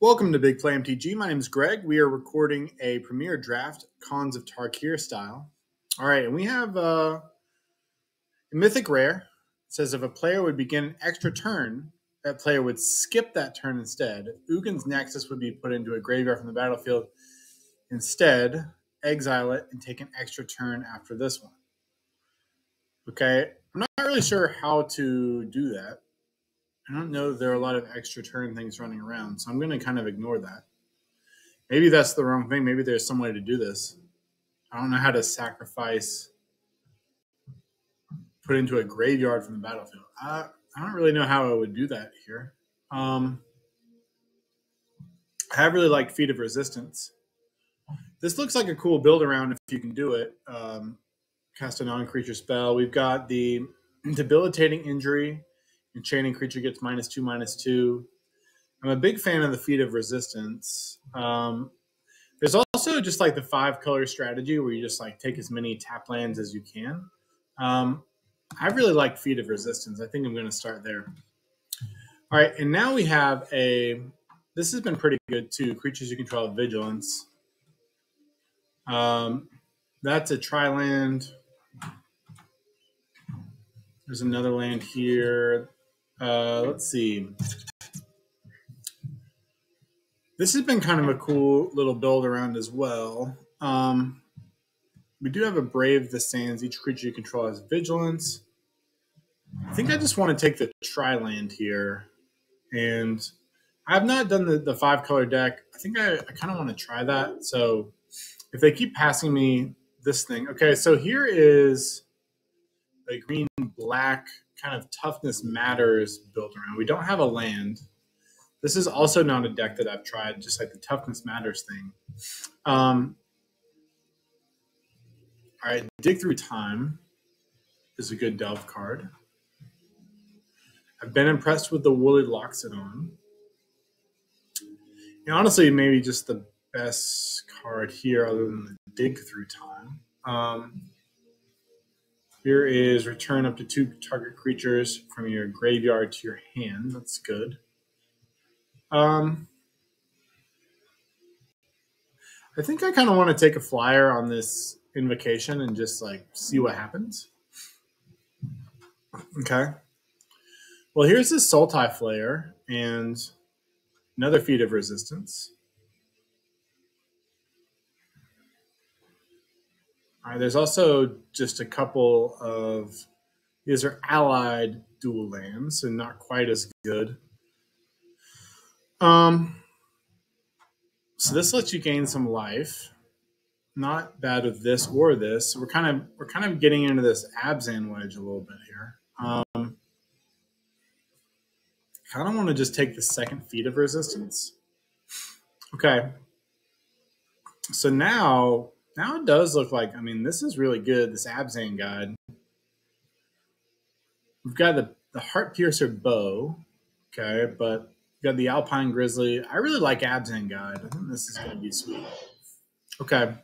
Welcome to Big Play MTG. My name is Greg. We are recording a premiere draft, Khans of Tarkir style. All right, and we have a mythic rare. It says if a player would begin an extra turn, that player would skip that turn instead. Ugin's Nexus would be put into a graveyard from the battlefield. Instead, exile it and take an extra turn after this one. Okay, I'm not really sure how to do that. I don't know that there are a lot of extra turn things running around, so I'm going to kind of ignore that. Maybe that's the wrong thing. Maybe there's some way to do this. I don't know how to sacrifice, put into a graveyard from the battlefield. I don't really know how I would do that here. I have really liked Feat of Resistance. This looks like a cool build around if you can do it. Cast a non-creature spell. We've got the Debilitating Injury. Enchanting creature gets -2/-2. I'm a big fan of the Feat of Resistance. There's also just like the 5-color strategy where you just like take as many tap lands as you can. I really like Feat of Resistance. I think I'm going to start there. All right, and now we have a... This has been pretty good too. Creatures you control have vigilance. That's a tri-land. There's another land here. Let's see. This has been kind of a cool little build around as well. We do have a Brave the Sands. Each creature you control has vigilance. I think I just want to take the tri-land here. And I've not done the 5-color deck. I think I kind of want to try that. So if they keep passing me this thing. Okay, so here is a green-black kind of toughness matters built around. We don't have a land. This is also not a deck that I've tried, just like the toughness matters thing. All right, Dig Through Time is a good delve card. I've been impressed with the Woolly Loxodon. And honestly, maybe just the best card here other than the Dig Through Time. Here is return up to 2 target creatures from your graveyard to your hand. That's good. I think I kind of want to take a flyer on this invocation and just like see what happens. Okay. Well, here's this Sultai Flayer and another Feat of Resistance. There's also just a couple of, these are allied dual lands, so not quite as good. So this lets you gain some life. Not bad with this or this. So we're kind of getting into this Abzan wedge a little bit here. Kind of want to just take the second Feat of Resistance. Okay. So now. Now it does look like, I mean, this is really good, this Abzan guide. We've got the Heart Piercer Bow, okay, but we've got the Alpine Grizzly. I really like Abzan guide. I think this is going to be sweet. Okay.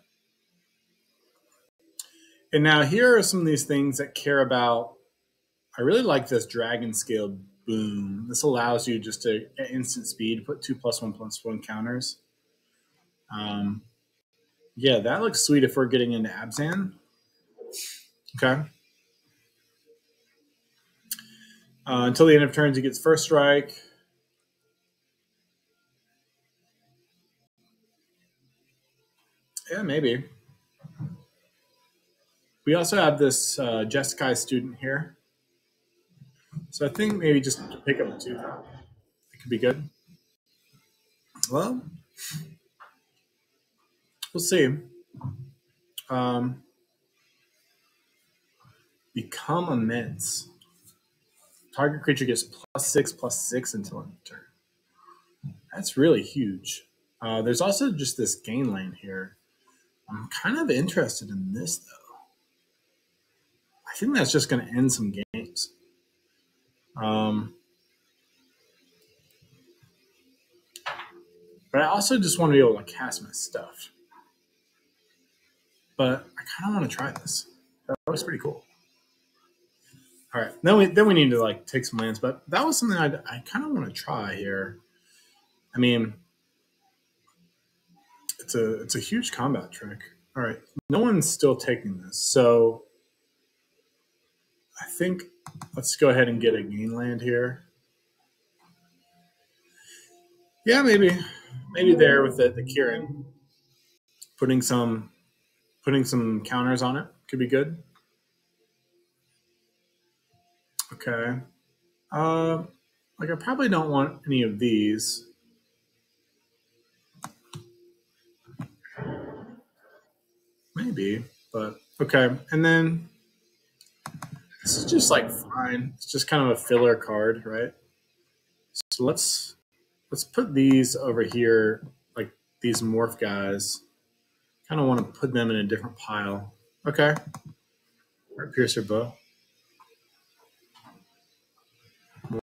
And now here are some of these things that care about, I really like this Dragon Scale Boom. This allows you just to, at instant speed, put 2 +1/+1 counters. Yeah, that looks sweet if we're getting into Abzan. Okay. Until the end of turns, he gets first strike. Yeah, maybe. We also have this Jeskai student here. So I think maybe just to pick up 2. It could be good. Well... We'll see. Become Immense. Target creature gets +6/+6 until end of turn. That's really huge. There's also just this gain lane here. I'm kind of interested in this, though. I think that's just going to end some games. But I also just want to be able to cast my stuff. But I kind of want to try this. That was pretty cool. All right, then we need to like take some lands, but that was something I kind of want to try here. I mean, it's a huge combat trick. All right, no one's still taking this, so I think let's go ahead and get a gain land here. Yeah, maybe there with the Kieran, putting some counters on it could be good. Okay, like I probably don't want any of these. Maybe, but okay. And then this is just like fine. It's just kind of a filler card, right? So let's put these over here, like these morph guys. Kind of want to put them in a different pile. Okay. Heart Piercer Bow.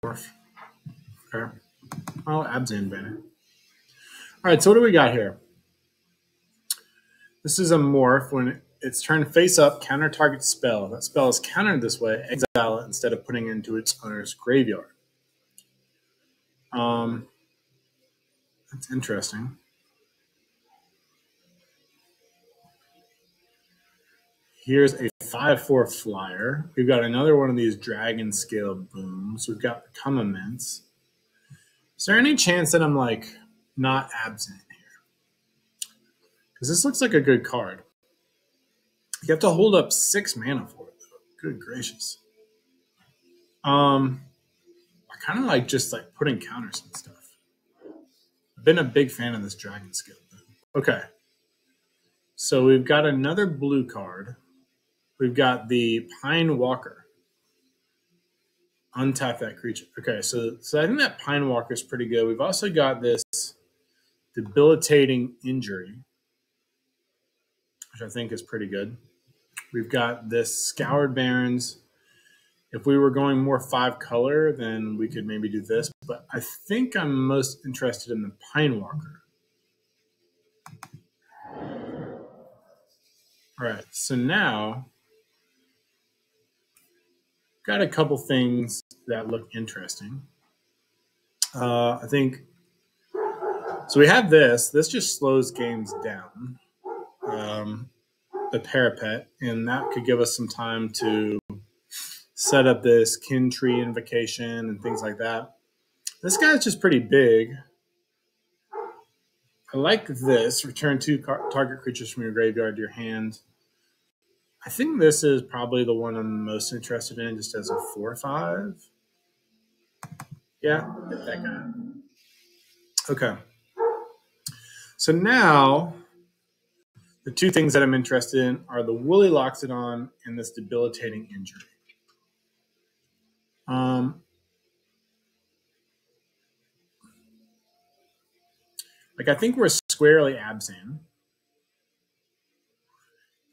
Morph. Okay. Oh, Abzan banner. All right, so what do we got here? This is a morph. When it's turned face up, counter target spell. That spell is countered this way. Exile it instead of putting it into its owner's graveyard. That's interesting. Here's a 5/4 flyer. We've got another one of these Dragon Scale Booms. We've got Become Immense. Is there any chance that I'm like not absent? Because this looks like a good card. You have to hold up 6 mana for it, though. Good gracious. I kind of like just like putting counters and stuff. I've been a big fan of this Dragon Scale Boom. Okay. So we've got another blue card. We've got the Pine Walker. Untap that creature. Okay, so I think that Pine Walker is pretty good. We've also got this Debilitating Injury, which I think is pretty good. We've got this Scoured Barons. If we were going more 5-color, then we could maybe do this, but I think I'm most interested in the Pine Walker. All right, so now got a couple things that look interesting. I think, so we have this. This just slows games down. The parapet, and that could give us some time to set up this Kin-Tree Invocation and things like that. This guy's just pretty big. I like this. Return 2 target creatures from your graveyard to your hand. I think this is probably the one I'm most interested in, just as a 4/5. Yeah, get that guy. Okay. So now, the two things that I'm interested in are the Woolly Loxodon and this Debilitating Injury. Like I think we're squarely Abzan.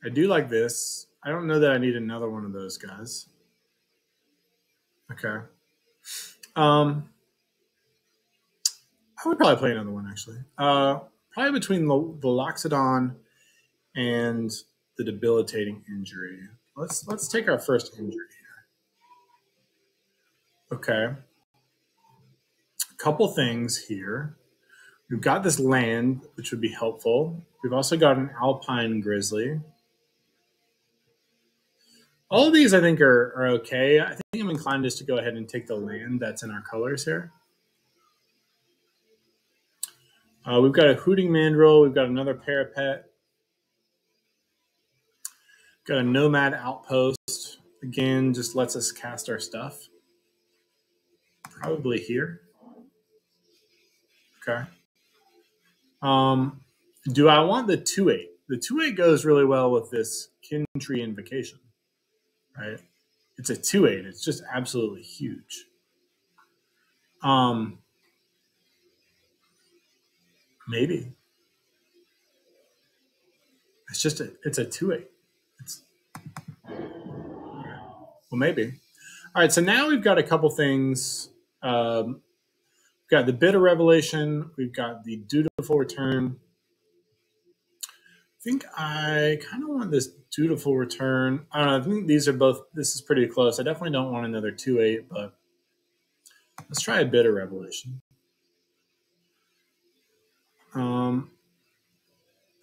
I do like this. I don't know that I need another one of those guys. Okay. I would probably play another one, actually. Probably between the Loxodon and the Debilitating Injury. Let's take our first injury here. Okay. A couple things here. We've got this land, which would be helpful. We've also got an Alpine Grizzly. All of these I think are okay. I think I'm inclined just to go ahead and take the land that's in our colors here. We've got a Hooting Mandrill. We've got another Parapet. Got a Nomad Outpost. Again, just lets us cast our stuff. Probably here. Okay. Do I want the 2/8? The 2/8 goes really well with this Kin-Tree Invocation, right? It's a 2/8. It's just absolutely huge. Maybe. It's just it's a 2/8. Well, maybe. All right, so now we've got a couple things. We've got the Bitter Revelation. We've got the Dutiful Return. I think I kind of want this Dutiful Return. I don't know. I think these are both. This is pretty close. I definitely don't want another 2/8, but let's try a Bitter Revelation.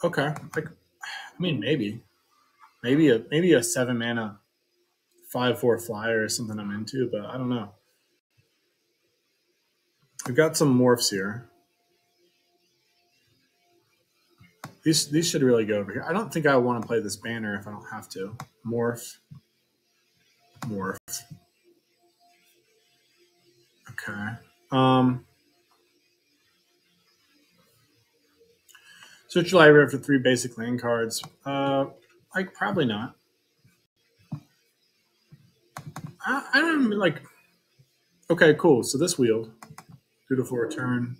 Okay. Like, I mean, maybe a 7 mana 5/4 flyer is something I'm into, but I don't know. We've got some morphs here. These should really go over here. I don't think I want to play this banner if I don't have to. Morph. Morph. Okay. Search your library for 3 basic land cards. Like, probably not. I don't like. Okay, cool. So this wield. Dutiful Return.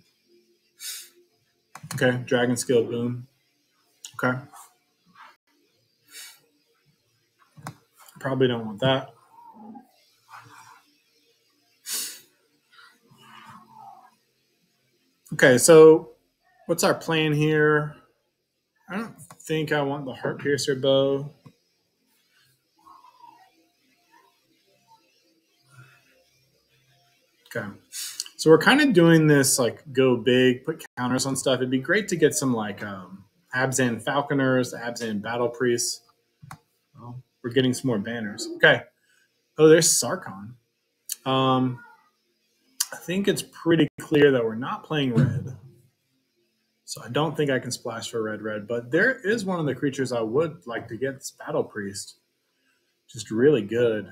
Okay, Dragon Scale Boom. Okay. Probably don't want that. Okay, so what's our plan here? I don't think I want the Heart Piercer Bow. Okay. So we're kind of doing this, like, go big, put counters on stuff. It'd be great to get some, like, Abzan Falconers, Abzan Battle Priests. Well, we're getting some more banners. Okay. Oh, there's Sarkhan. I think it's pretty clear that we're not playing red. So I don't think I can splash for red, but there is one of the creatures I would like to get, this Battle Priest. Just really good.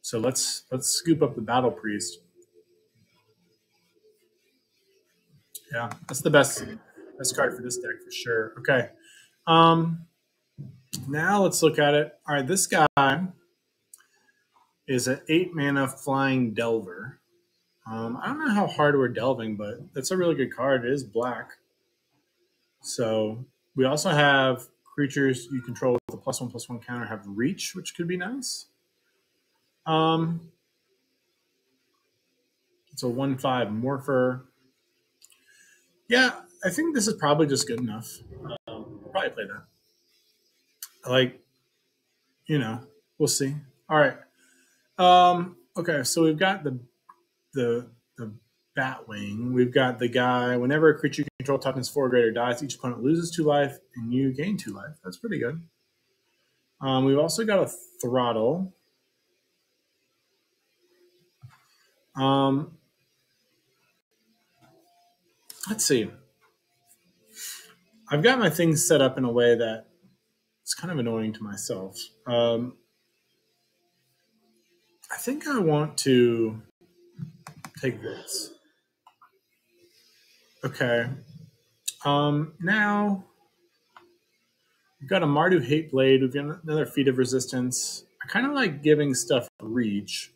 So let's scoop up the Battle Priest. Yeah, that's the best card for this deck for sure. Okay. Now let's look at it. All right, this guy is an 8 mana flying delver. I don't know how hard we're delving, but that's a really good card. It is black. So we also have creatures you control with the +1/+1 counter have reach, which could be nice. It's a 1/5 morpher. Yeah, I think this is probably just good enough. I'll probably play that. Like, you know, we'll see. All right. Okay, so we've got the Batwing. We've got the guy. Whenever a creature you control toughness 4 or greater dies, each opponent loses 2 life and you gain 2 life. That's pretty good. We've also got a throttle. Let's see. I've got my things set up in a way that it's kind of annoying to myself. I think I want to take this. Okay. Now we've got a Mardu Hate Blade. We've got another Feat of Resistance. I kind of like giving stuff reach.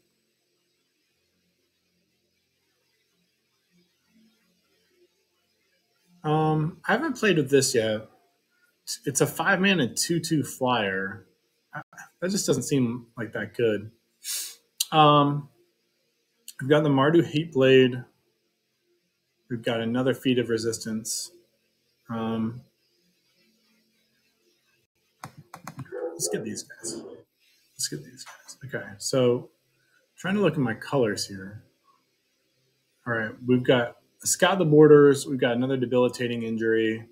I haven't played with this yet. It's a 5 mana 2/2 flyer. That just doesn't seem like that good. We've got the Mardu Heat Blade. We've got another Feat of Resistance. Let's get these guys. Okay, so trying to look at my colors here. All right, we've got Scout the Borders. We've got another Debilitating Injury.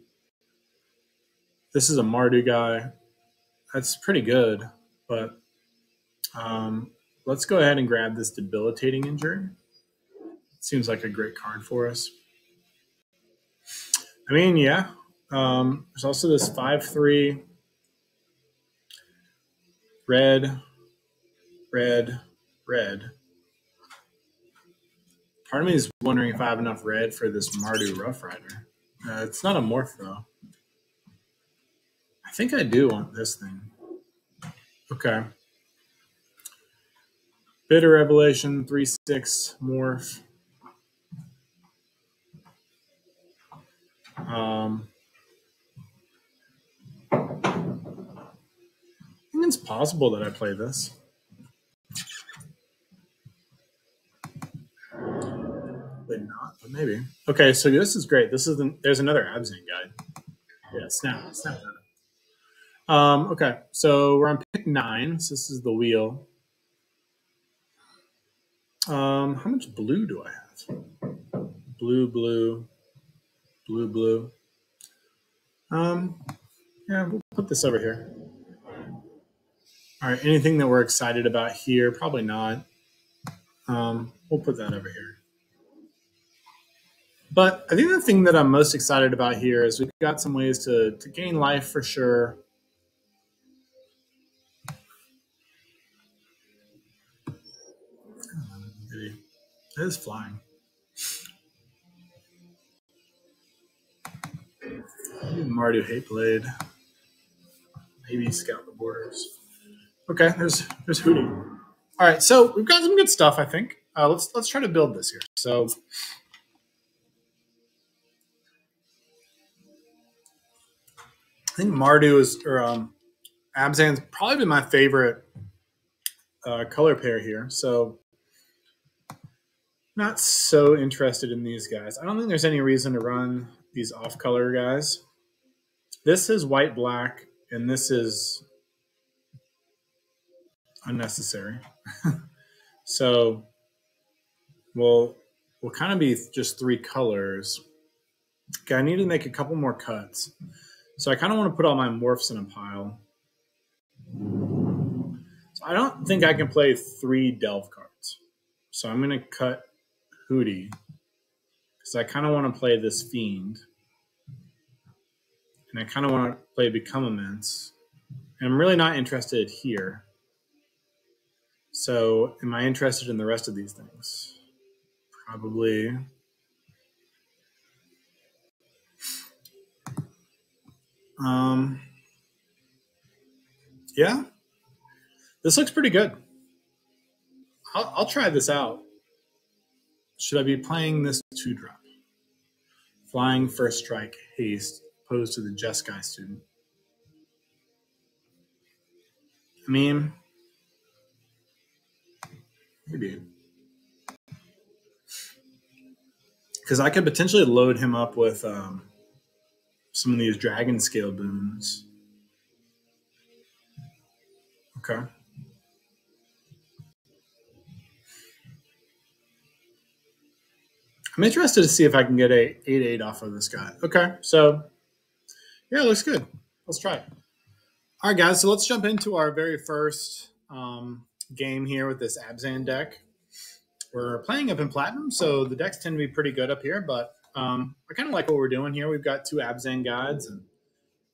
This is a Mardu guy. That's pretty good, but let's go ahead and grab this Debilitating Injury. It seems like a great card for us. I mean, yeah. There's also this 5/3 red. Part of me is wondering if I have enough red for this Mardu Rough Rider. It's not a morph, though. I think I do want this thing. Okay. Bitter Revelation, 3/6 morph. I think it's possible that I play this. Not, but maybe. Okay, so this is great. This is there's another Abzan guide. Yeah, snap. Okay, so we're on pick 9. So this is the wheel. How much blue do I have? Blue. Yeah, we'll put this over here. All right, anything that we're excited about here? Probably not. We'll put that over here. But I think the thing that I'm most excited about here is we've got some ways to gain life for sure. It is flying. Mardu Hate Blade. Maybe Scout the Borders. Okay, there's Hootie. All right, so we've got some good stuff, I think. Let's try to build this here. So I think Mardu is, or Abzan's probably been my favorite color pair here. So not so interested in these guys. I don't think there's any reason to run these off-color guys. This is white-black, and this is unnecessary. So we'll kind of be just three colors. Okay, I need to make a couple more cuts. So I kind of want to put all my morphs in a pile. So I don't think I can play three delve cards. So I'm going to cut Hootie, because I kind of want to play this Fiend. And I kind of want to play Become Immense. And I'm really not interested here. So am I interested in the rest of these things? Probably. Yeah. This looks pretty good. I'll try this out. Should I be playing this 2-drop? Flying, first strike, haste, opposed to the Jeskai student. I mean, maybe. Because I could potentially load him up with some of these Dragon Scale Booms. Okay. I'm interested to see if I can get a 8/8 off of this guy. Okay, so yeah, it looks good. Let's try it. All right, guys, so let's jump into our very first game here with this Abzan deck. We're playing up in Platinum, so the decks tend to be pretty good up here, but I kind of like what we're doing here. We've got two Abzan guides, and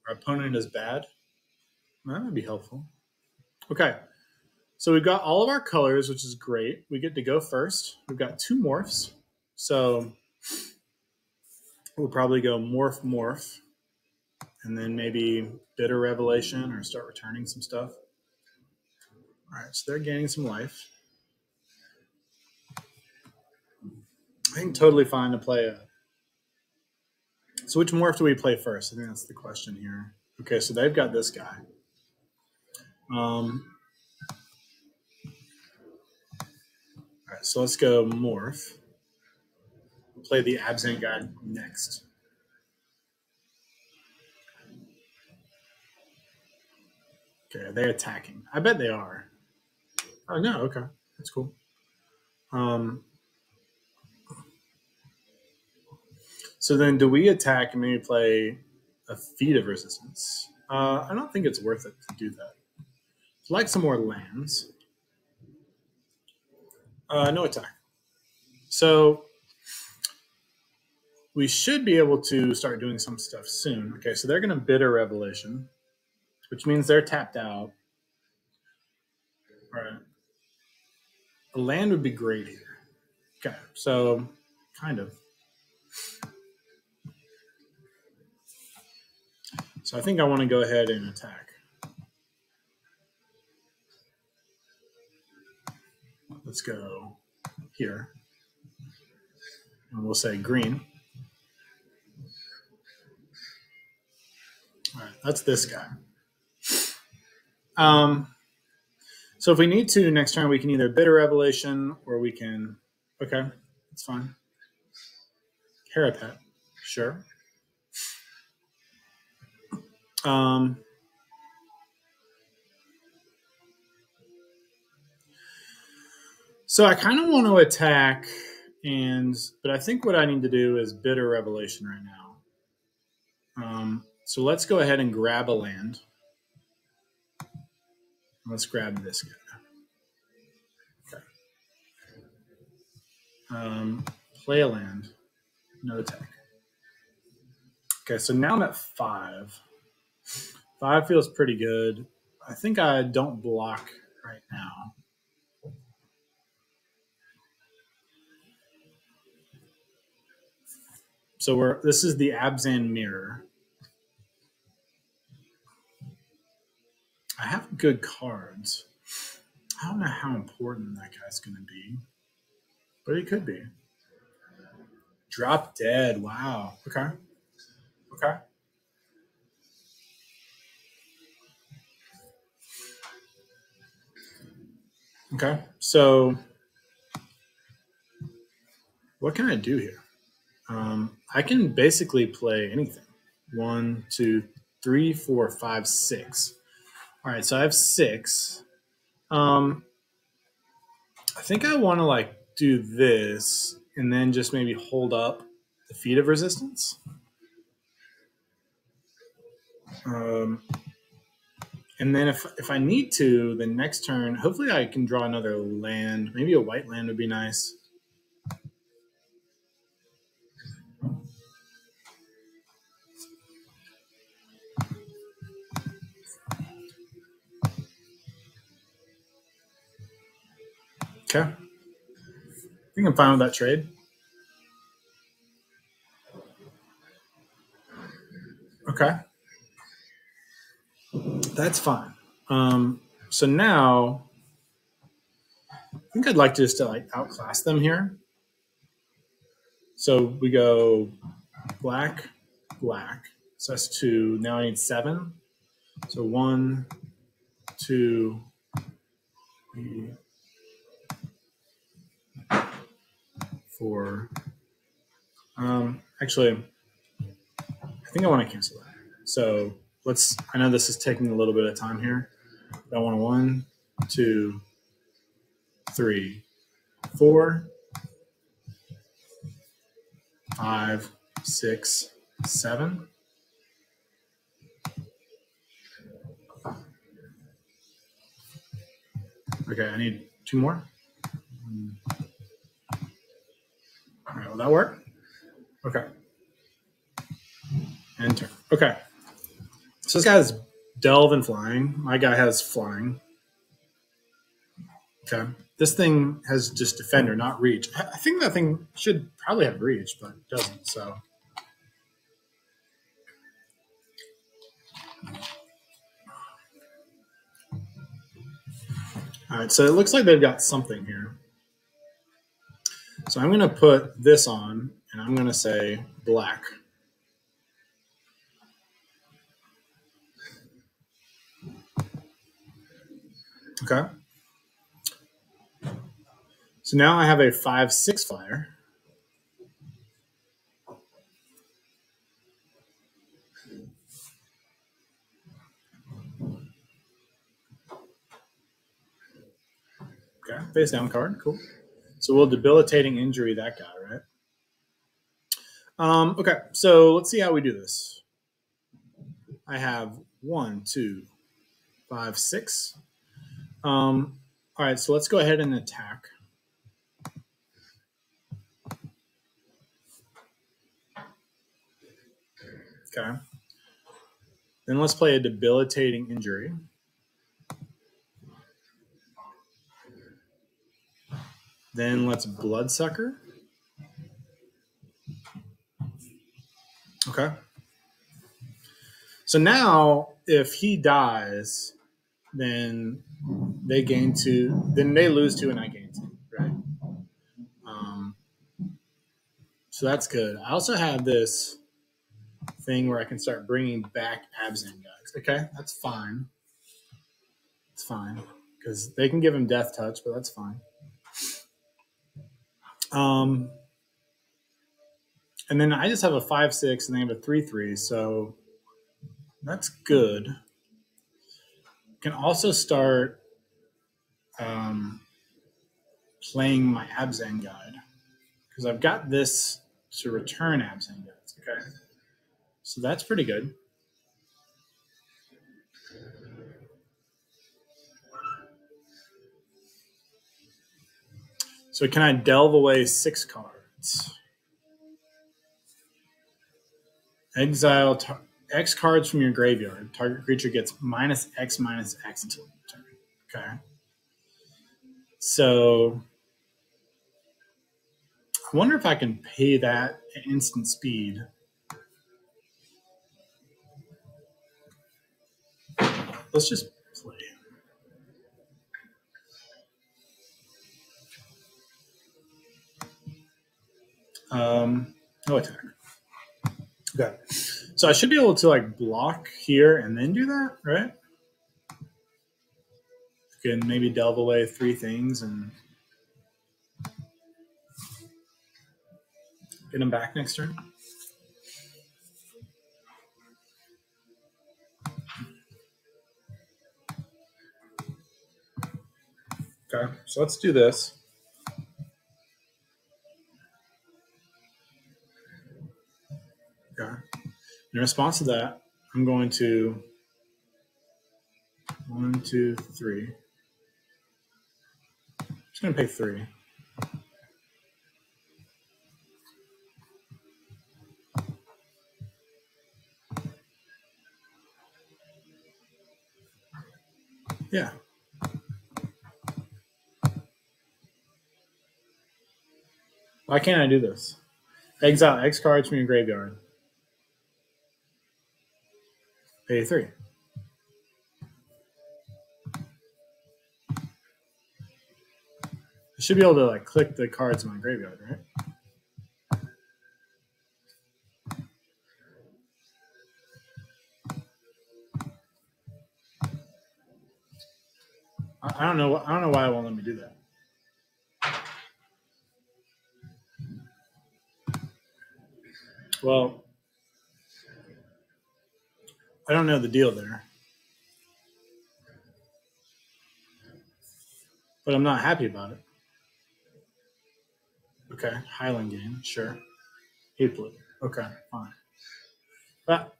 our opponent is bad. That would be helpful. Okay, so we've got all of our colors, which is great. We get to go first. We've got two morphs. So we'll probably go morph, morph, and then maybe Bitter Revelation or start returning some stuff. All right, so they're gaining some life. I think totally fine to play a... So which morph do we play first? I think that's the question here. Okay, so they've got this guy. All right, so let's go morph. Play the Abzan guide next. Okay, are they attacking? I bet they are. Oh no, okay, that's cool. So then do we attack and maybe play a Feat of Resistance? I don't think it's worth it to do that. I'd like some more lands. No attack. So we should be able to start doing some stuff soon. Okay, so they're gonna Bitter Revelation, which means they're tapped out. All right. A land would be great here. Okay, so kind of. So I think I wanna go ahead and attack. Let's go here. And we'll say green. All right, that's this guy. So if we need to next turn, we can either Bitter Revelation or we can, okay, that's fine. Harapet, sure. So I kind of want to attack, but I think what I need to do is Bitter Revelation right now. So let's go ahead and grab a land. Let's grab this guy. Okay. Play a land. No attack. Okay, so now I'm at 5. 5 feels pretty good. I think I don't block right now. So we're, this is the Abzan mirror. I have good cards. I don't know how important that guy's going to be, but it could be. Drop dead. Wow. Okay. Okay. Okay. So what can I do here? I can basically play anything. 1, 2, 3, 4, 5, 6. All right, so I have 6. I think I want to like do this and then just maybe hold up the Feat of Resistance. And then if I need to, the next turn, hopefully I can draw another land. Maybe a white land would be nice. Okay. I think I'm fine with that trade. Okay. That's fine. So now I think I'd like to just like outclass them here. So we go black, black. So that's 2. Now I need 7. So 1, 2, 3, 4. Actually, I think I want to cancel that. So let's, I know this is taking a little bit of time here. I want 1, 2, 3, 4, 5, 6, 7. Okay, I need 2 more. All right, will that work? Okay. Enter. Okay. So this guy has delve and flying. My guy has flying. Okay. This thing has just defender, not reach. I think that thing should probably have reach, but it doesn't, so. All right, so it looks like they've got something here. So I'm going to put this on, and I'm going to say black. Okay. So now I have a 5/6 flyer. Okay, face down card, cool. So we'll debilitating injury that guy, right? Okay, so let's see how we do this. I have 1, 2, 5, 6. All right, so let's go ahead and attack. Okay. Then let's play a debilitating injury. Then let's Bloodsucker. Okay. So now if he dies, then they gain 2, then they lose 2 and I gain 2, right? So that's good. I also have this thing where I can start bringing back Abzan guys. Okay, that's fine. It's fine because they can give him death touch, but that's fine. And then I just have a 5/6 and they have a 3/3, so that's good. Can also start playing my Abzan guide because I've got this to return Abzan guides. Okay, so that's pretty good. So can I delve away 6 cards? Exile X cards from your graveyard. Target creature gets -X/-X until end of turn. Okay. So I wonder if I can pay that at instant speed. Let's just play. No attack. Okay. So I should be able to like block here and then do that, right? I can maybe delve away 3 things and get them back next turn. Okay, so let's do this. Okay. In response to that, I'm going to 1, 2, 3. I'm just going to pay 3. Yeah. Why can't I do this? Exile X cards from your graveyard. Pay 3. I should be able to like click the cards in my graveyard, right? I don't know why it won't let me do that. Well, I don't know the deal there, but I'm not happy about it. Okay, Highland game, sure. Heat Blade. Okay, fine. But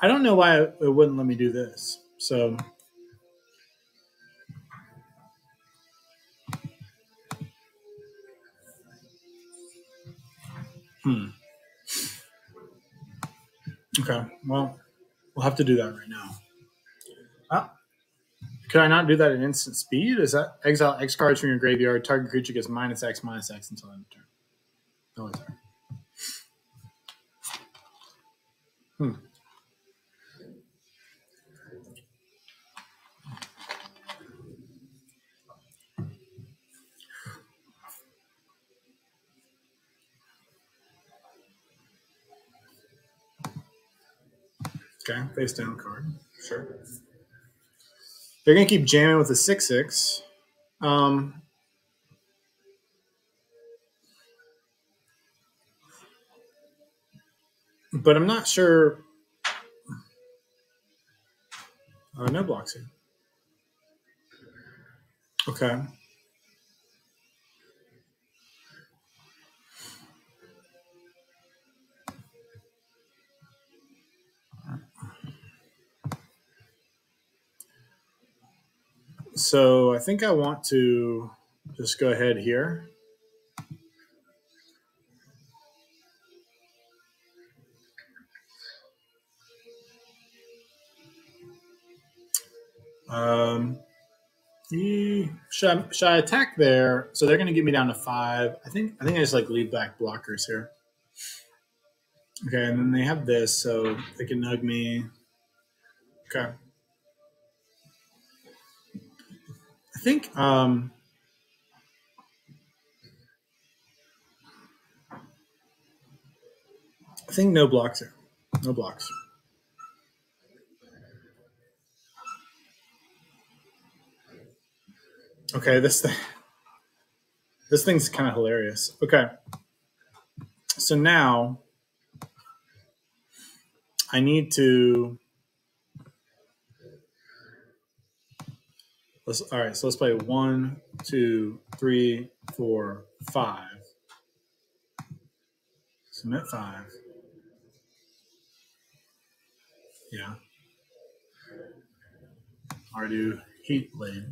I don't know why it wouldn't let me do this. So okay, well, we'll have to do that right now. Could I not do that at instant speed? Is that exile X cards from your graveyard? Target creature gets -X/-X until end of turn. No, it's there. Okay, face down card. Sure. They're going to keep jamming with a 6/6. But I'm not sure. No blocks here. Okay. So I think I want to just go ahead here. Should I attack there? So they're going to get me down to 5. I think I just like leave back blockers here. Okay, and then they have this, so they can nug me. Okay. I think no blocks here. No blocks. Okay, this thing's kind of hilarious. Okay. So now I need to all right, so let's play 1, 2, 3, 4, 5. Submit 5. Yeah. Mardu Heat Blade.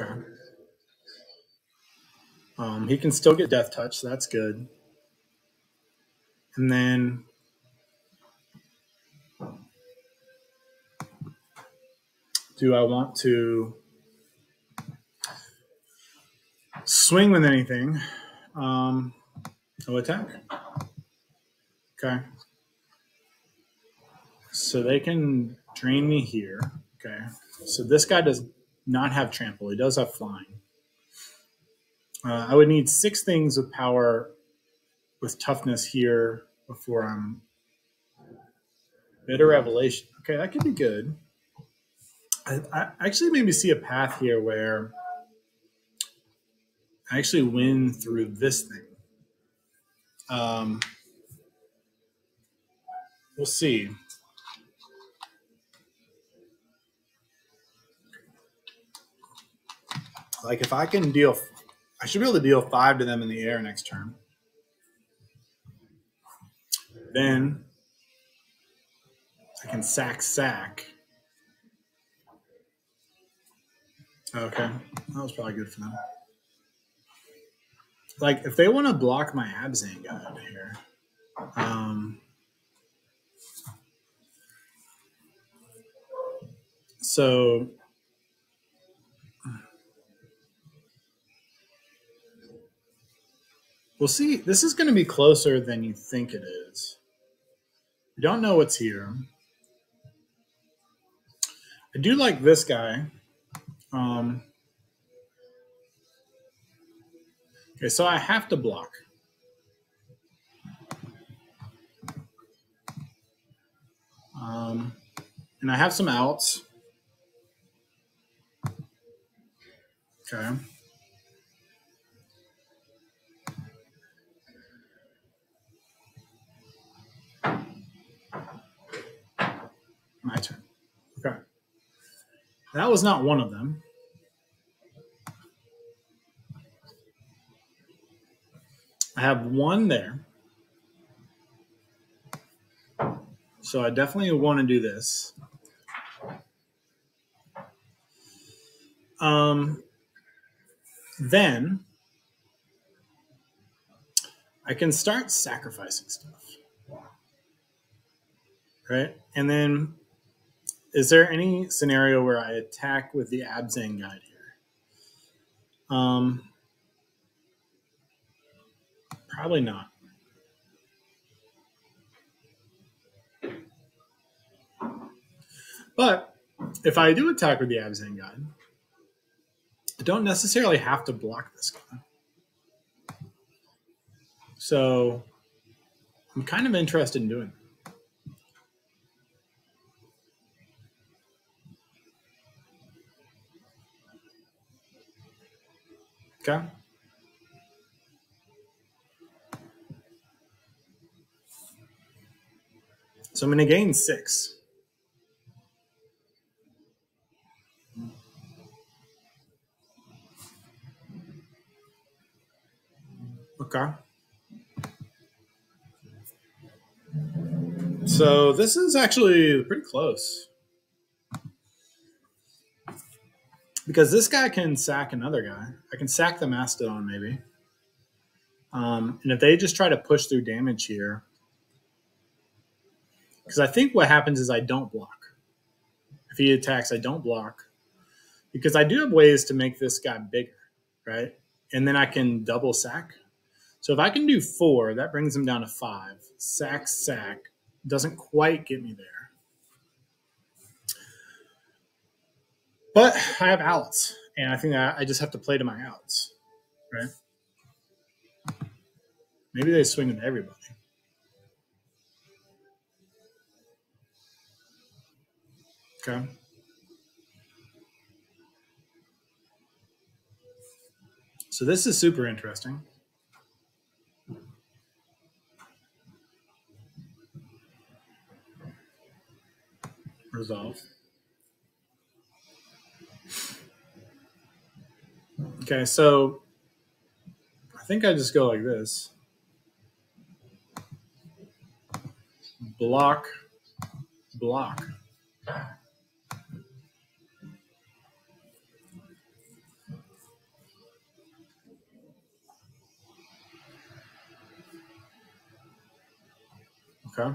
Okay. He can still get Death Touch, so that's good. And then do I want to swing with anything? I'll attack. Okay. So they can drain me here. Okay. So this guy does not have trample. He does have flying. I would need 6 things with power, with toughness here before I'm... Bitter Revelation. Okay, that could be good. I actually maybe see a path here where I actually win through this thing. We'll see. Like if I can deal, I should be able to deal 5 to them in the air next turn. Then I can sack. Okay, that was probably good for them. Like, if they want to block my Abzan guy out of here, so we'll see. This is going to be closer than you think it is. You don't know what's here. I do like this guy. Okay, so I have to block. And I have some outs. Okay. My turn. Okay. That was not one of them. I have 1 there. So I definitely want to do this. Then I can start sacrificing stuff. Right? And then is there any scenario where I attack with the Abzan guide here? Probably not. But if I do attack with the Abzan guide, I don't necessarily have to block this guy. So I'm kind of interested in doing that. Okay. So I'm going to gain 6. Okay. So this is actually pretty close. Because this guy can sack another guy. I can sack the Mastodon maybe. And if they just try to push through damage here, because I think what happens is I don't block. If he attacks, I don't block. Because I do have ways to make this guy bigger, right? And then I can double sack. So if I can do 4, that brings him down to 5. Sack. Doesn't quite get me there. But I have outs. And I think I just have to play to my outs, right? Maybe they swing into everybody. Okay. So this is super interesting. Resolve. Okay, so I think I just go like this. Block. Okay.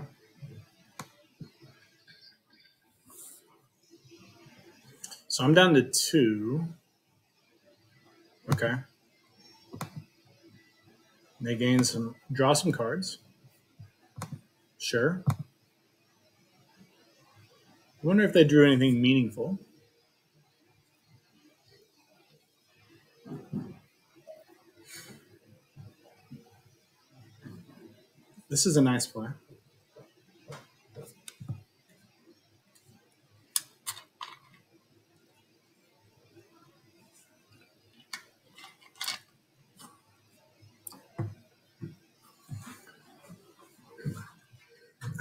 So I'm down to 2. Okay. They gain some, draw some cards. Sure. I wonder if they drew anything meaningful. This is a nice play.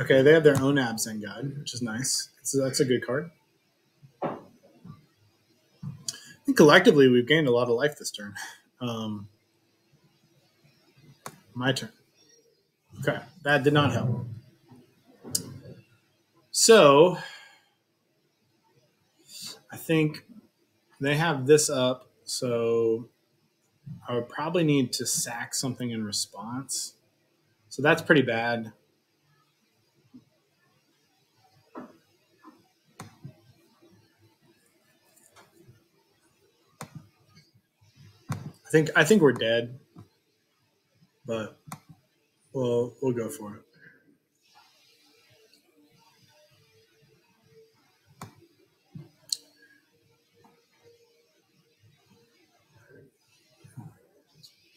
Okay, they have their own Abzan guide, which is nice. So that's a good card. I think collectively we've gained a lot of life this turn. My turn. Okay, that did not help. So I think they have this up, so I would probably need to sack something in response. So that's pretty bad. I think we're dead, but we'll go for it.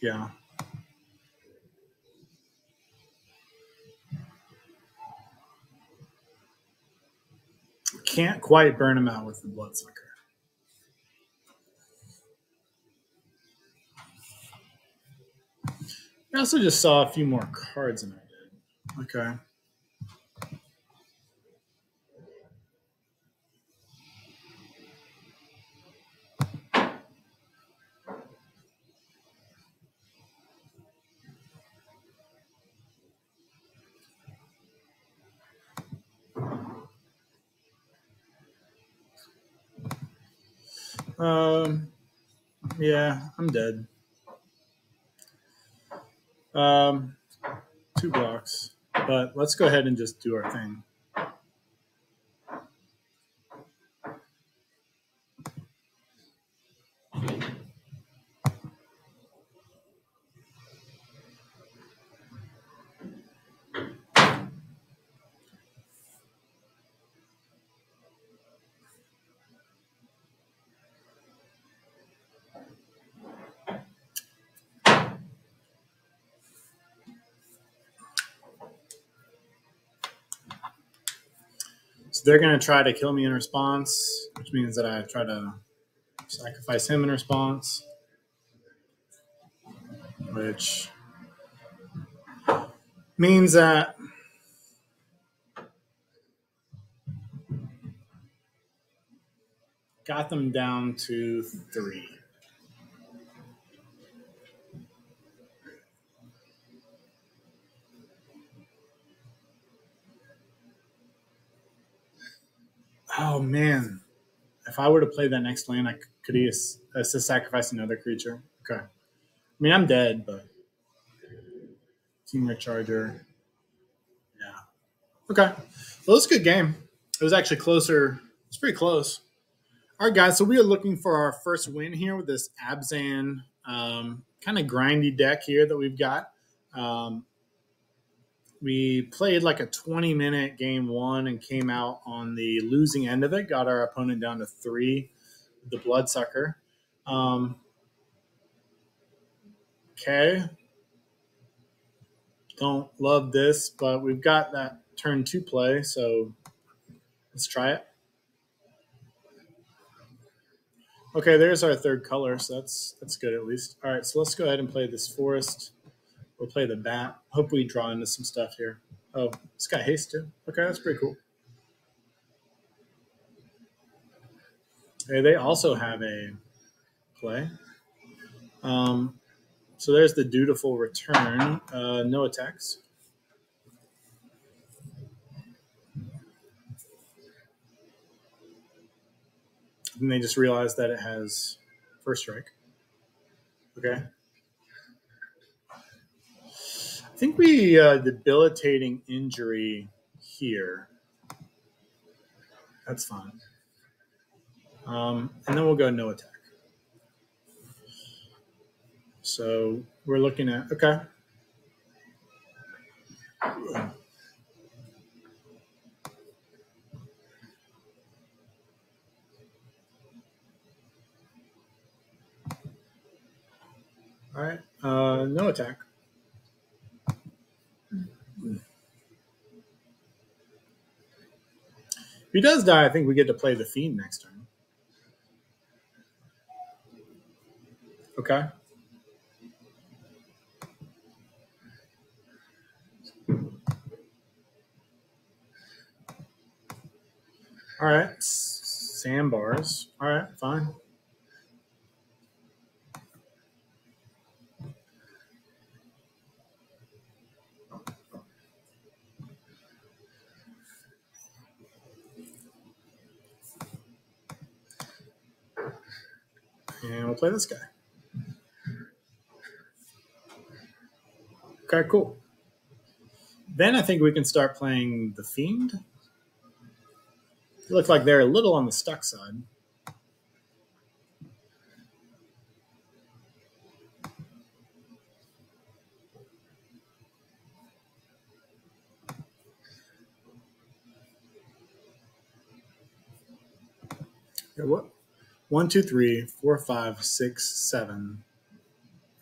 Yeah. Can't quite burn him out with the Bloodsucker. I also just saw a few more cards than I did. Okay. Yeah, I'm dead. 2 blocks, but let's go ahead and just do our thing. They're going to try to kill me in response, which means that I try to sacrifice him in response, which means that got them down to 3. Oh, man. If I were to play that next land, I could assist sacrifice another creature. Okay. I mean, I'm dead, but... Team Recharger. Yeah. Okay. Well, it's a good game. It was actually closer. It's pretty close. All right, guys. So we are looking for our first win here with this Abzan kind of grindy deck here that we've got. We played like a 20-minute game 1 and came out on the losing end of it. Got our opponent down to 3, the Bloodsucker. Okay. Don't love this, but we've got that turn 2 play, so let's try it. Okay, there's our 3rd color, so that's good at least. All right, so let's go ahead and play this Forest. We'll play the bat. Hope we draw into some stuff here. Oh, it's got haste too. Okay, that's pretty cool. Okay, they also have a play. So there's the Dutiful Return. No attacks. And they just realized that it has first strike. Okay. I think we debilitating injury here. That's fine. And then we'll go no attack. So we're looking at, okay. All right, no attack. If he does die, I think we get to play the Fiend next turn. Okay. All right, sandbars. All right, fine. And we'll play this guy. Okay, cool. Then I think we can start playing the Fiend. They look like they're a little on the stuck side. Okay, what? 1, 2, 3, 4, 5, 6, 7,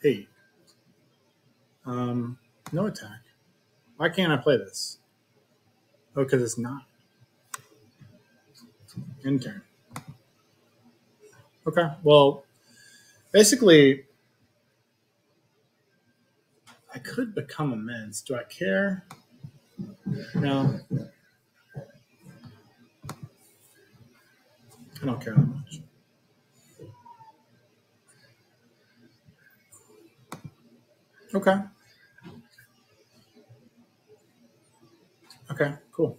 8. No attack. Why can't I play this? Oh, because it's not. End turn. Okay. Well, basically, I could become immense. Do I care? No. I don't care that much. Okay. Okay, cool.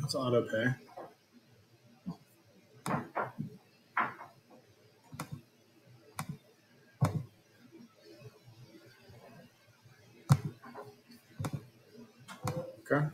That's auto pay. Okay. Okay.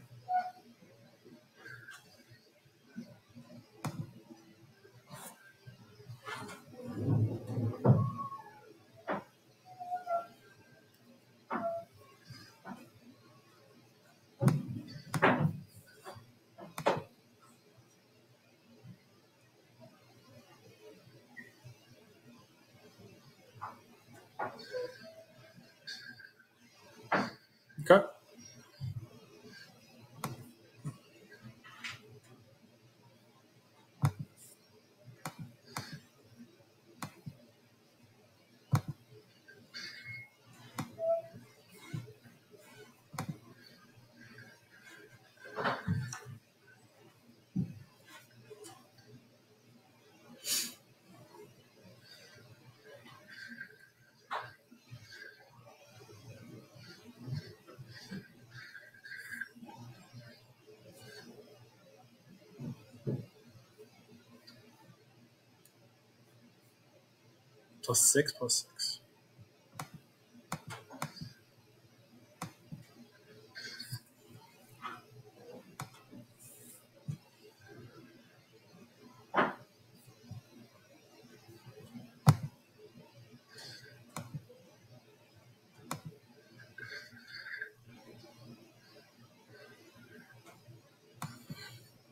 +6/+6.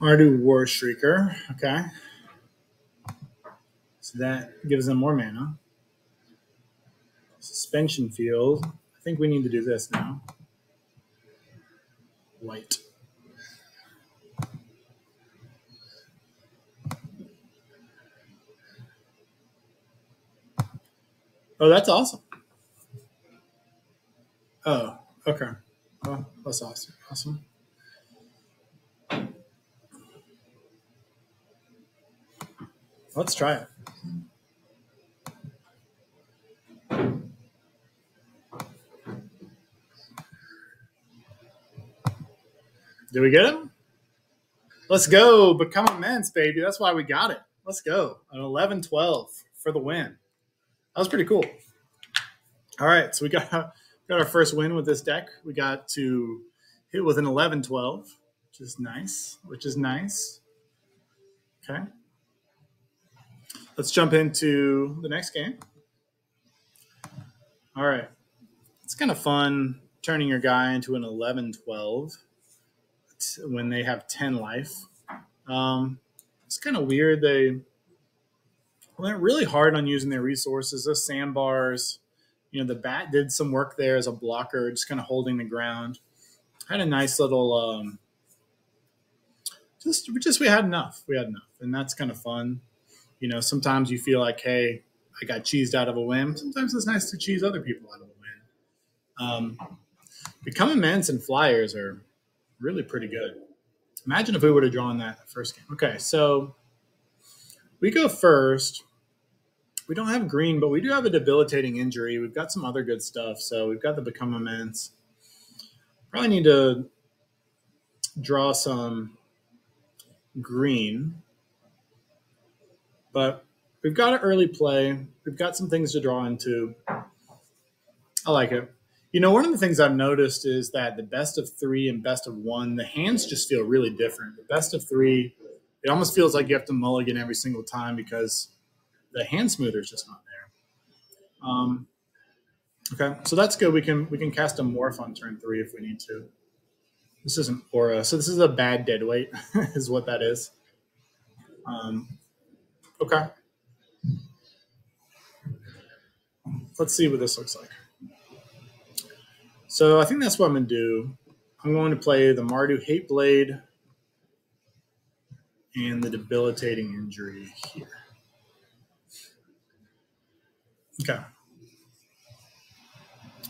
Mardu War Shrieker. Okay. So that gives them more mana. Suspension field. I think we need to do this now. White. Oh, that's awesome. Oh, okay. Oh, that's awesome. Awesome. Let's try it. Did we get him? Let's go. Become Immense, baby. That's why we got it. Let's go. An 11-12 for the win. That was pretty cool. All right, so we got our first win with this deck. We got to hit with an 11-12, which is nice, Okay. Let's jump into the next game. All right. It's kind of fun turning your guy into an 11-12 when they have 10 life. It's kind of weird. They went really hard on using their resources. Those sandbars, you know, the bat did some work there as a blocker, just kind of holding the ground. Had a nice little, we had enough. And that's kind of fun. You know, sometimes you feel like, hey, I got cheesed out of a win. Sometimes it's nice to cheese other people out of a win. Become Immense and Flyers are really pretty good. Imagine if we would have drawn that first game. Okay, so we go first. We don't have green, but we do have a debilitating injury. We've got some other good stuff. So we've got the Become Immense. Probably need to draw some green. But we've got an early play. We've got some things to draw into. I like it. You know, one of the things I've noticed is that the best of three and best of one, the hands just feel really different. The best of three, it almost feels like you have to mulligan every single time because the hand smoother is just not there. Okay, so that's good. We can cast a Morph on turn three if we need to. This isn't Aura. So this is a bad deadweight is what that is. Okay. Let's see what this looks like. So I think that's what I'm going to do. I'm going to play the Mardu Heat Blade and the Debilitating Injury here. Okay.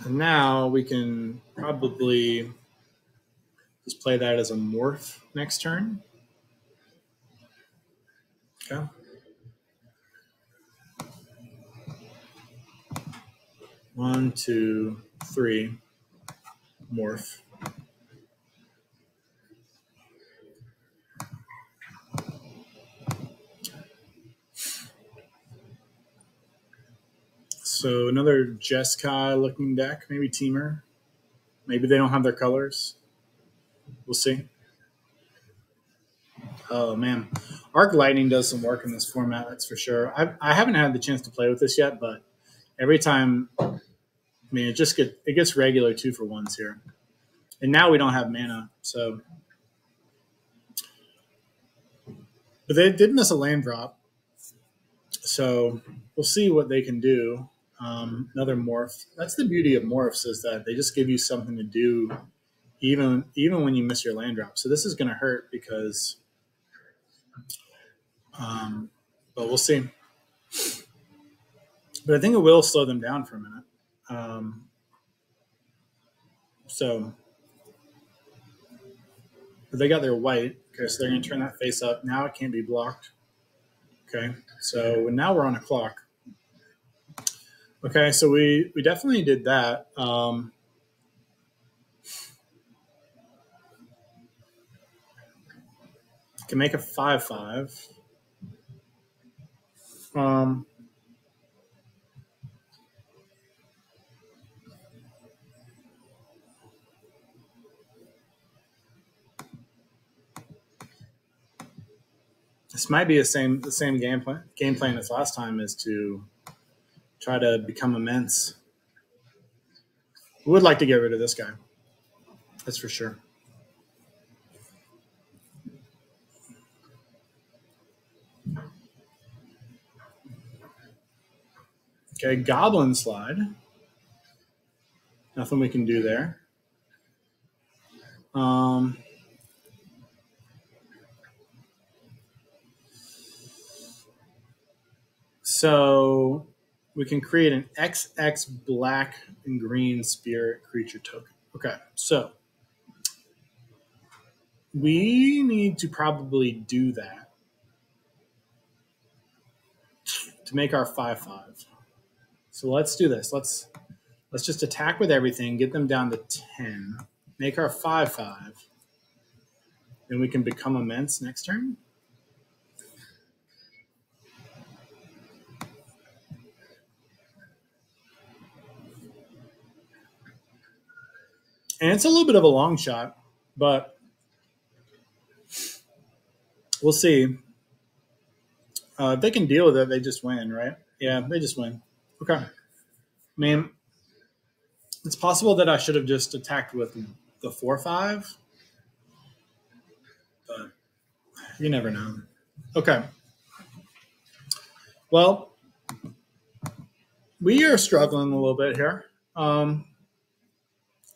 And now we can probably just play that as a morph next turn. Okay. One, two, three, morph. So another Jeskai looking deck, maybe Teamer. Maybe they don't have their colors. We'll see. Oh man, Arc Lightning does some work in this format, that's for sure. I haven't had the chance to play with this yet, but every time, I mean, it gets regular 2-for-1s here, and now we don't have mana. So, but they did miss a land drop, so we'll see what they can do. Another morph. That's the beauty of morphs is that they just give you something to do, even when you miss your land drop. So this is going to hurt because, but we'll see. But I think it will slow them down for a minute. But they got their white. Okay, so they're going to turn that face up. Now it can't be blocked. Okay, so now we're on a clock. Okay, so we definitely did that. Can make a 5-5. This might be the same game plan as last time, is to try to become immense. We would like to get rid of this guy. That's for sure. Okay, Goblin Slide. Nothing we can do there. So we can create an XX black and green spirit creature token. Okay, so we need to probably do that to make our 5-5. So let's do this. Let's just attack with everything, get them down to 10, make our 5-5, and we can Become Immense next turn. And it's a little bit of a long shot, but we'll see. If they can deal with it, they just win, right? Yeah, they just win. Okay. I mean, it's possible that I should have just attacked with the 4-5, but you never know. Okay. Well, we are struggling a little bit here.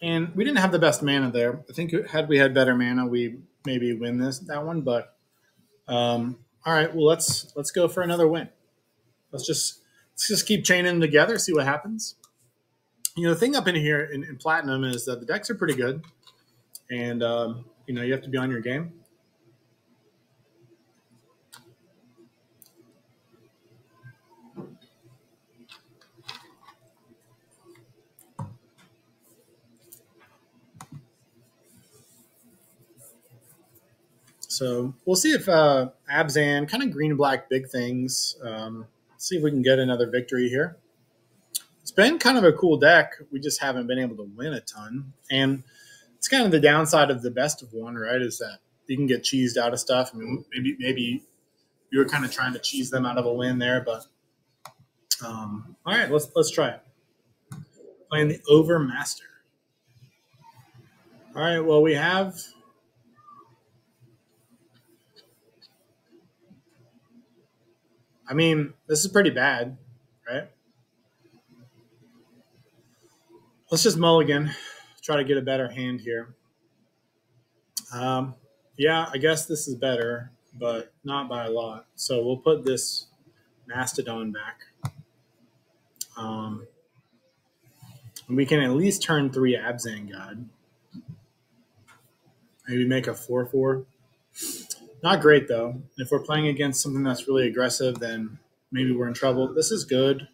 And we didn't have the best mana there. I think had we had better mana, we maybe win that one. But all right, well let's go for another win. Let's just keep chaining them together, see what happens. You know, the thing up in here in Platinum is that the decks are pretty good, and you know, you have to be on your game. So we'll see if Abzan, kind of green-black big things, see if we can get another victory here. It's been kind of a cool deck. We just haven't been able to win a ton. And it's kind of the downside of the best of one, right, is that you can get cheesed out of stuff. I mean, maybe you were kind of trying to cheese them out of a win there, but all right, let's try it. Playing the Overmaster. All right, well, we have... I mean, this is pretty bad, right? Let's just mulligan, try to get a better hand here. Yeah, I guess this is better, but not by a lot. So we'll put this Mastodon back. And we can at least turn 3 Abzan Guide. Maybe make a 4-4. Not great, though. And if we're playing against something that's really aggressive, then maybe we're in trouble. This is good.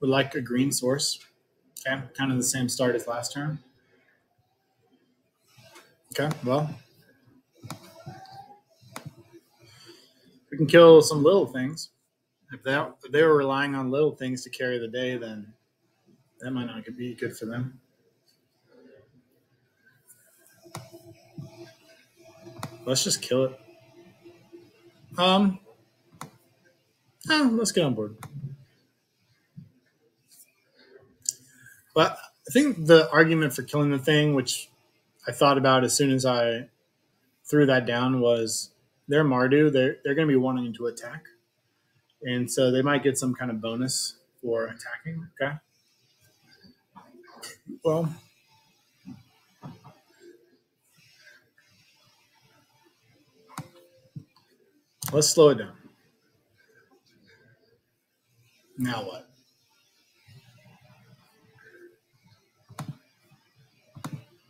Would like a green source. Okay, kind of the same start as last turn. Okay, well. We can kill some little things. If they were relying on little things to carry the day, then that might not be good for them. Let's just kill it. Let's get on board. But I think the argument for killing the thing, which I thought about as soon as I threw that down, was they're Mardu. They're going to be wanting to attack. And so they might get some kind of bonus for attacking. Okay. Well... let's slow it down. Now what?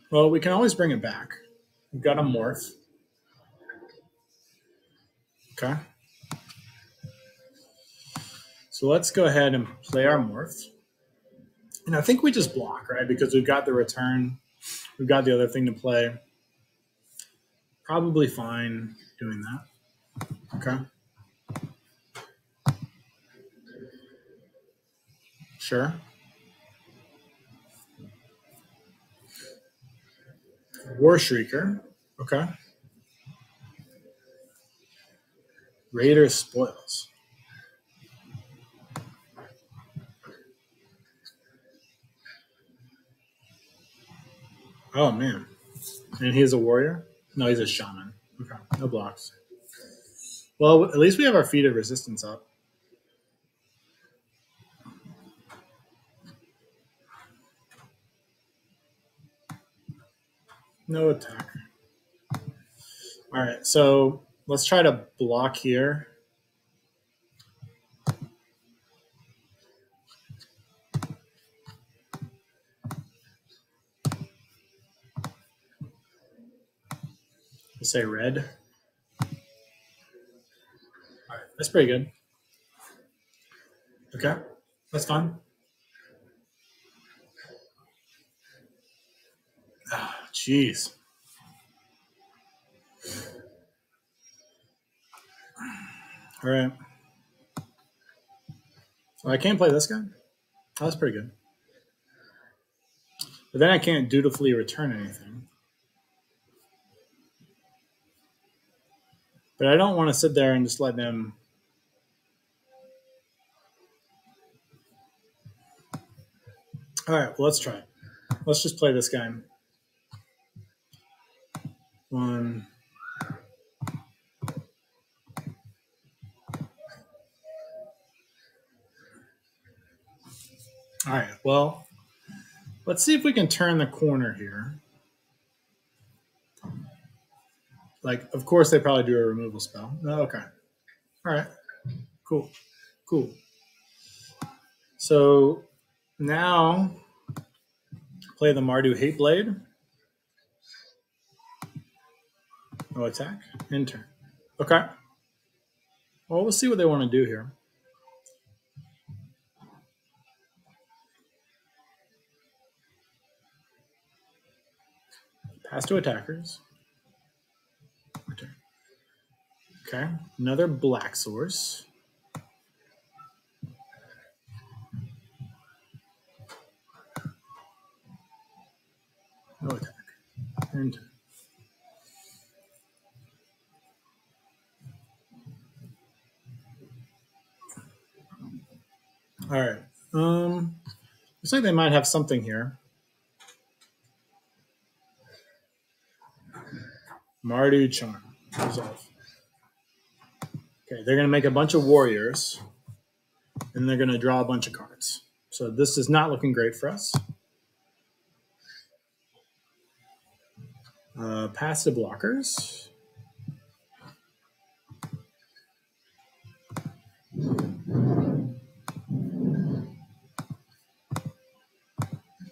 Well, we can always bring it back. We've got a morph. Okay. So let's go ahead and play our morph. And I think we just block, right? Because we've got the return. We've got the other thing to play. Probably fine doing that. Okay. Sure. War Shrieker. Okay. Raider Spoils. Oh, man. And he's a warrior? No, he's a shaman. Okay. No blocks. Well, at least we have our Feat of Resistance up. No attack. All right, so let's try to block here. Let's say red. That's pretty good. Okay, that's fine. Ah, jeez. All right. Well, I can't play this guy. Oh, that's pretty good. But then I can't dutifully return anything. But I don't want to sit there and just let them... All right, well, let's try it. Let's just play this guy. One. All right, well, let's see if we can turn the corner here. Like, of course, they probably do a removal spell. Oh, okay. All right. Cool. Cool. So... Now, play the Mardu Heat Blade. No attack. End turn. Okay. Well, we'll see what they want to do here. Pass to attackers. Return. Okay. Another black source. No attack. And all right. Looks like they might have something here. Mardu Charm. Resolve. Okay, they're gonna make a bunch of warriors, and they're gonna draw a bunch of cards. So this is not looking great for us. Pass to blockers.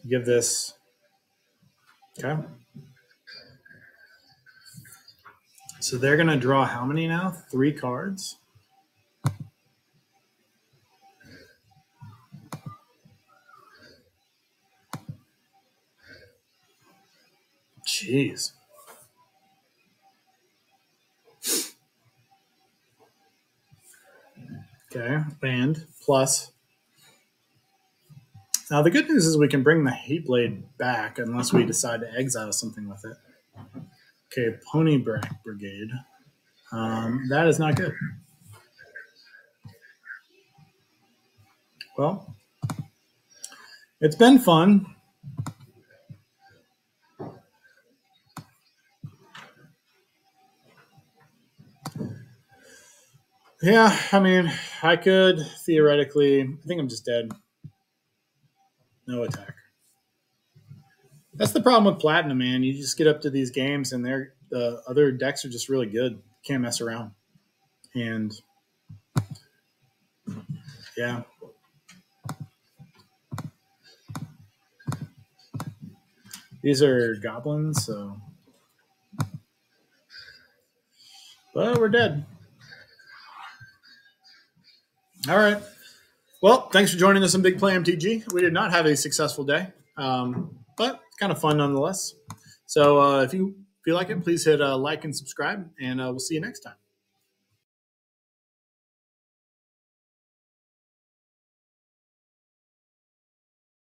Give this. Okay. So they're going to draw how many now? 3 cards. Jeez. Okay, and plus. Now, the good news is we can bring the Hate Blade back unless we decide to exile something with it. Okay, Pony Brigade. That is not good. Well, it's been fun. Yeah, I mean, I could theoretically... I think I'm just dead. No attack. That's the problem with Platinum, man. You just get up to these games, and the other decks are just really good. Can't mess around. And, yeah. These are goblins, so... But we're dead. All right. Well, thanks for joining us on Big Play MTG. We did not have a successful day, but kind of fun nonetheless. So if you like it, please hit like and subscribe, and we'll see you next time.